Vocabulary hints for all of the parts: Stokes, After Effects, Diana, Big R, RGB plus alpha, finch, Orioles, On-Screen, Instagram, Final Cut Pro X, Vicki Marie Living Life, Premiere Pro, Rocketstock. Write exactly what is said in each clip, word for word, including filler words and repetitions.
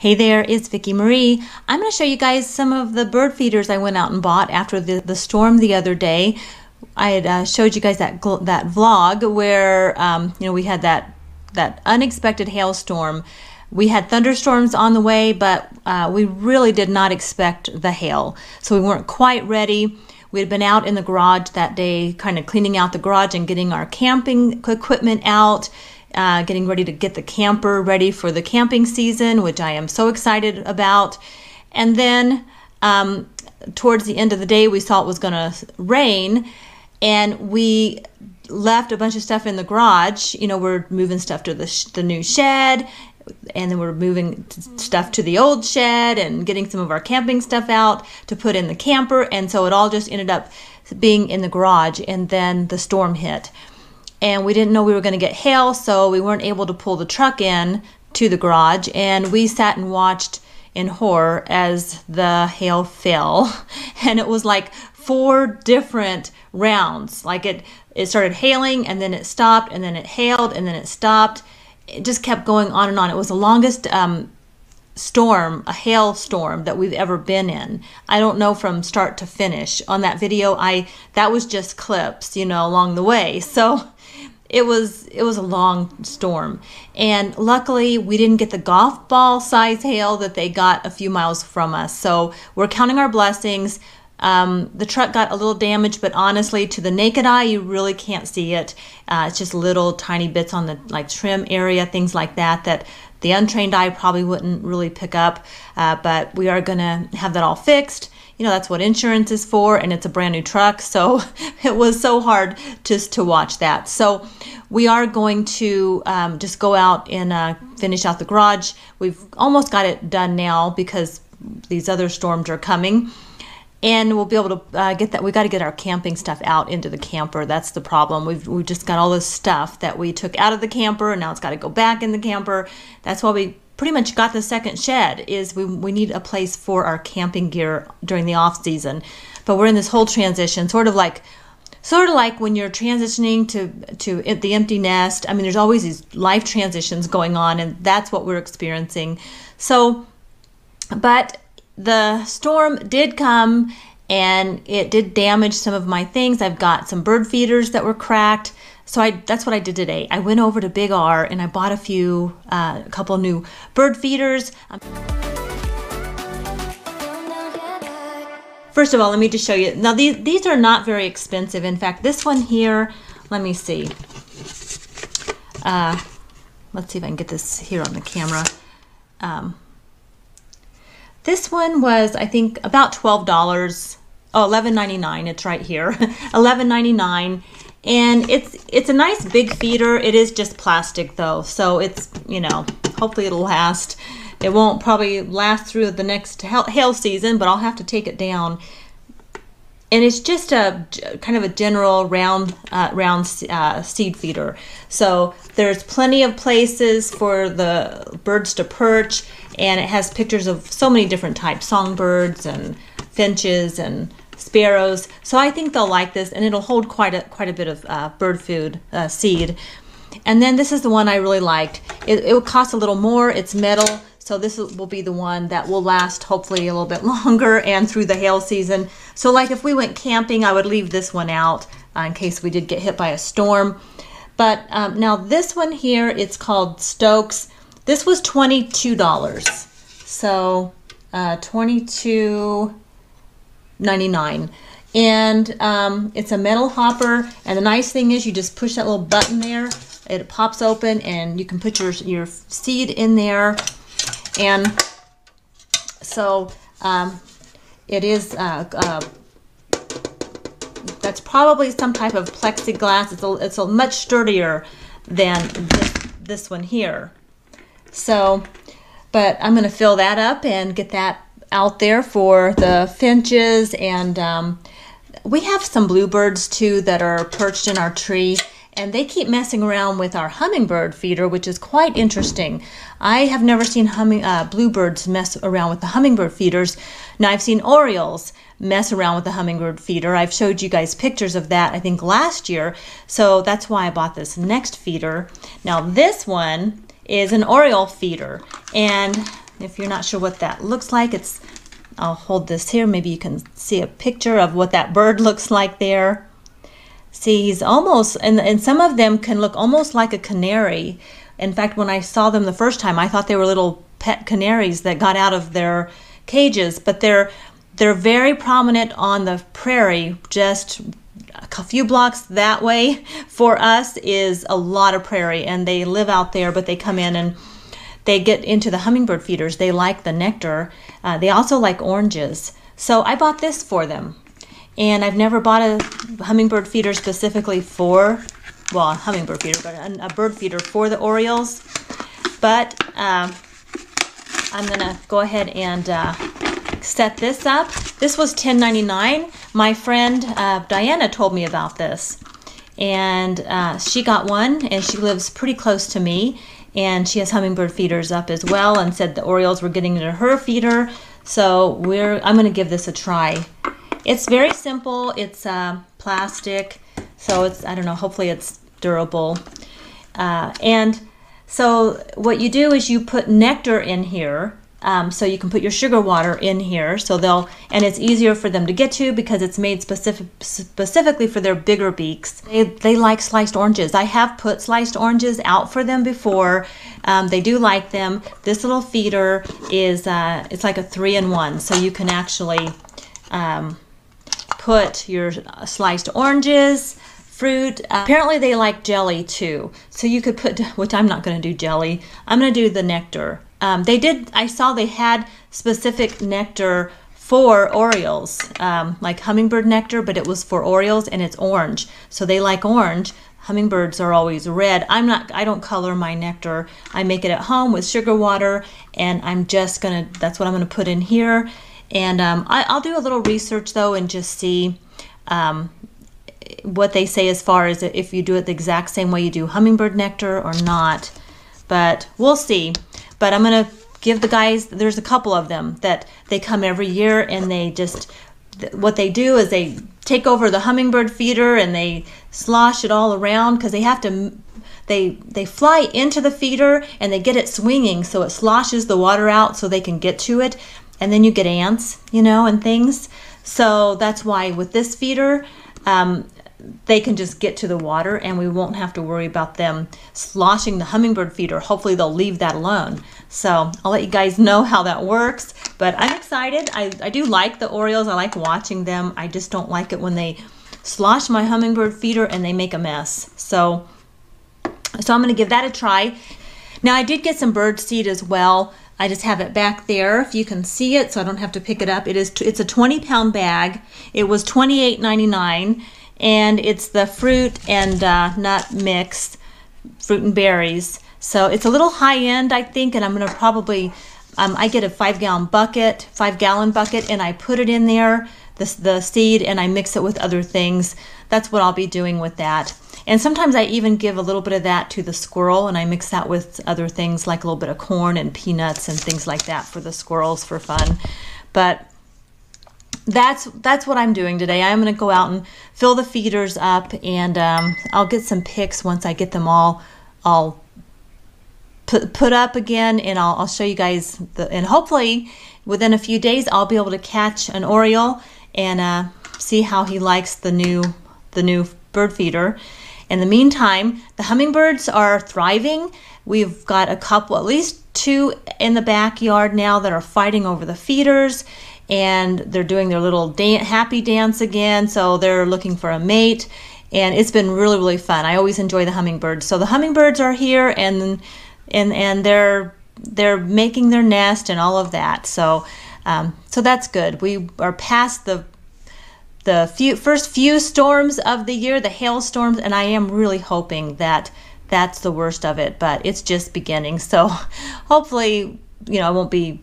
Hey there, it's Vicki Marie. I'm going to show you guys some of the bird feeders I went out and bought after the, the storm the other day. I had uh, showed you guys that that vlog where um, you know, we had that that unexpected hailstorm. We had thunderstorms on the way, but uh, we really did not expect the hail, so we weren't quite ready. We had been out in the garage that day, kind of cleaning out the garage and getting our camping equipment out. Uh, getting ready to get the camper ready for the camping season, which I am so excited about. And then um, towards the end of the day, we saw it was going to rain, and we left a bunch of stuff in the garage. You know, we're moving stuff to the, sh the new shed, and then we're moving stuff to the old shed and getting some of our camping stuff out to put in the camper. And so it all just ended up being in the garage, and then the storm hit. And we didn't know we were going to get hail, so we weren't able to pull the truck in to the garage, and we sat and watched in horror as the hail fell. And it was like four different rounds. Like it it started hailing, and then it stopped, and then it hailed, and then it stopped. It just kept going on and on. It was the longest um storm, a hail storm, that we've ever been in. I don't know from start to finish on that video. I that was just clips, you know, along the way. So it was it was a long storm, and luckily we didn't get the golf ball size hail that they got a few miles from us. So we're counting our blessings. Um, the truck got a little damaged, but honestly, to the naked eye, you really can't see it. Uh, it's just little tiny bits on the like trim area, things like that, that the untrained eye probably wouldn't really pick up. Uh, but we are going to have that all fixed. You know, that's what insurance is for, and it's a brand new truck. So it was so hard just to watch that. So we are going to um, just go out and uh, finish out the garage. We've almost got it done now because these other storms are coming. And we'll be able to uh, get that. We got to get our camping stuff out into the camper. That's the problem. We've, we've just got all this stuff that we took out of the camper, and now it's got to go back in the camper. That's why we pretty much got the second shed, is we, we need a place for our camping gear during the off season. But we're in this whole transition, sort of like sort of like when you're transitioning to, to the empty nest. I mean, there's always these life transitions going on, and that's what we're experiencing. So, but the storm did come, and it did damage some of my things. I've got some bird feeders that were cracked. So I, that's what I did today. I went over to Big R and I bought a few, uh, a couple new bird feeders. First of all, let me just show you. Now these, these are not very expensive. In fact, this one here, let me see. Uh, let's see if I can get this here on the camera. Um, This one was, I think, about twelve dollars. Oh, eleven ninety-nine. It's right here, eleven ninety-nine, and it's it's a nice big feeder. It is just plastic though, so it's, you know, hopefully it'll last. It won't probably last through the next hail season, but I'll have to take it down. And it's just a kind of a general round uh, round uh, seed feeder. So there's plenty of places for the birds to perch, and it has pictures of so many different types, songbirds and finches and sparrows. So I think they'll like this, and it'll hold quite a quite a bit of uh, bird food uh, seed. And then this is the one I really liked. It, it will cost a little more. It's metal. So this will be the one that will last hopefully a little bit longer and through the hail season. So like if we went camping, I would leave this one out uh, in case we did get hit by a storm. But um, now this one here, it's called Stokes. This was twenty-two dollars. So uh, twenty-two ninety-nine. And um, it's a metal hopper. And the nice thing is you just push that little button there. It pops open, and you can put your, your seed in there. And so um, it is, uh, uh, that's probably some type of plexiglass. It's a, it's a much sturdier than this, this one here. So, but I'm going to fill that up and get that out there for the finches. And um, we have some bluebirds too that are perched in our tree. And they keep messing around with our hummingbird feeder, which is quite interesting. I have never seen humming, uh, bluebirds mess around with the hummingbird feeders. Now, I've seen Orioles mess around with the hummingbird feeder. I've showed you guys pictures of that, I think, last year. So that's why I bought this next feeder. Now, this one is an Oriole feeder. And If you're not sure what that looks like, it's, I'll hold this here. Maybe you can see a picture of what that bird looks like there. See, he's almost, and, and some of them can look almost like a canary. In fact, when I saw them the first time, I thought they were little pet canaries that got out of their cages, but they're, they're very prominent on the prairie. Just a few blocks that way for us is a lot of prairie, and they live out there, but they come in and they get into the hummingbird feeders. They like the nectar. Uh, they also like oranges. So I bought this for them. And I've never bought a hummingbird feeder specifically for, well, a hummingbird feeder, but a, a bird feeder for the Orioles. But uh, I'm going to go ahead and uh, set this up. This was ten ninety-nine. My friend uh, Diana told me about this. And uh, she got one, and she lives pretty close to me. And she has hummingbird feeders up as well, and said the Orioles were getting into her feeder. So we're, I'm going to give this a try. It's very simple. It's uh, plastic, so it's, I don't know, hopefully it's durable. Uh, and so what you do is you put nectar in here, um, so you can put your sugar water in here, so they'll, and it's easier for them to get to because it's made specific, specifically for their bigger beaks. They, they like sliced oranges. I have put sliced oranges out for them before. Um, they do like them. This little feeder is, uh, it's like a three in one, so you can actually um, put your sliced oranges, fruit. Uh, apparently they like jelly too. So you could put, which I'm not going to do jelly. I'm going to do the nectar. Um, they did, I saw they had specific nectar for Orioles, um, like hummingbird nectar, but it was for Orioles and it's orange. So they like orange. Hummingbirds are always red. I'm not, I don't color my nectar. I make it at home with sugar water, and I'm just going to, that's what I'm going to put in here. And um, I, I'll do a little research though and just see um, what they say as far as if you do it the exact same way you do hummingbird nectar or not. But we'll see. But I'm going to give the guys, there's a couple of them that they come every year, and they just, what they do is they take over the hummingbird feeder and they slosh it all around, because they have to, they, they fly into the feeder and they get it swinging, so it sloshes the water out so they can get to it. And then you get ants, you know, and things. So that's why with this feeder, um, they can just get to the water, and we won't have to worry about them sloshing the hummingbird feeder. Hopefully they'll leave that alone. So I'll let you guys know how that works, but I'm excited. I, I do like the Orioles. I like watching them. I just don't like it when they slosh my hummingbird feeder and they make a mess. So, so I'm going to give that a try. Now, I did get some bird seed as well. I just have it back there if you can see it, so I don't have to pick it up. It is, it's a twenty pound bag. It was twenty-eight ninety-nine, and it's the fruit and uh, nut mix, fruit and berries. So it's a little high end, I think, and I'm gonna probably, um, I get a five gallon bucket, five gallon bucket, and I put it in there, the, the seed, and I mix it with other things. That's what I'll be doing with that. And sometimes I even give a little bit of that to the squirrel, and I mix that with other things like a little bit of corn and peanuts and things like that for the squirrels for fun. But that's that's what I'm doing today. I'm going to go out and fill the feeders up, and um, I'll get some pics once I get them all all put, put up again, and I'll, I'll show you guys. The, and hopefully within a few days I'll be able to catch an Oriole and uh, see how he likes the new the new bird feeder. In the meantime, the hummingbirds are thriving. We've got a couple, at least two in the backyard now that are fighting over the feeders, and they're doing their little dan- happy dance again. So they're looking for a mate, and it's been really, really fun. I always enjoy the hummingbirds. So the hummingbirds are here, and and and they're they're making their nest and all of that. So um, so that's good. We are past the The few, first few storms of the year, the hailstorms, and I am really hoping that that's the worst of it, but it's just beginning. So hopefully, you know, I won't be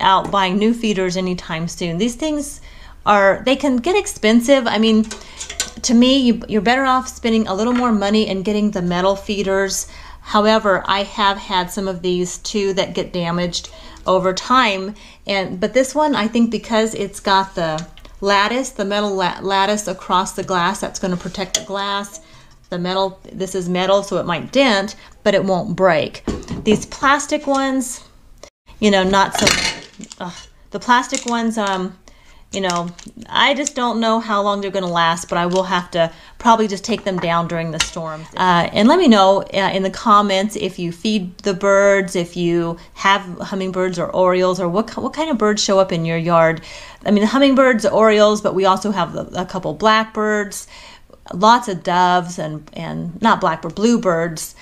out buying new feeders anytime soon. These things are, they can get expensive. I mean, to me, you, you're better off spending a little more money and getting the metal feeders. However, I have had some of these too that get damaged over time. And, but this one, I think because it's got the lattice, the metal lat lattice across the glass, that's going to protect the glass. The metal, this is metal, so it might dent, but it won't break. These plastic ones, you know, not so, uh, the plastic ones, um, you know, I just don't know how long they're going to last, but I will have to probably just take them down during the storm. Uh, and let me know uh, in the comments if you feed the birds, if you have hummingbirds or orioles, or what, what kind of birds show up in your yard. I mean, the hummingbirds, orioles, but we also have a, a couple blackbirds, lots of doves, and, and not blackbird, bluebirds.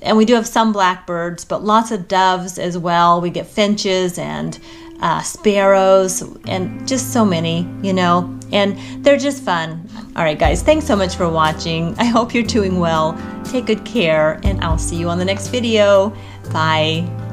And we do have some blackbirds, but lots of doves as well. We get finches and uh, sparrows, and just so many, you know, and they're just fun. All right, guys, thanks so much for watching. I hope you're doing well. Take good care, and I'll see you on the next video. Bye.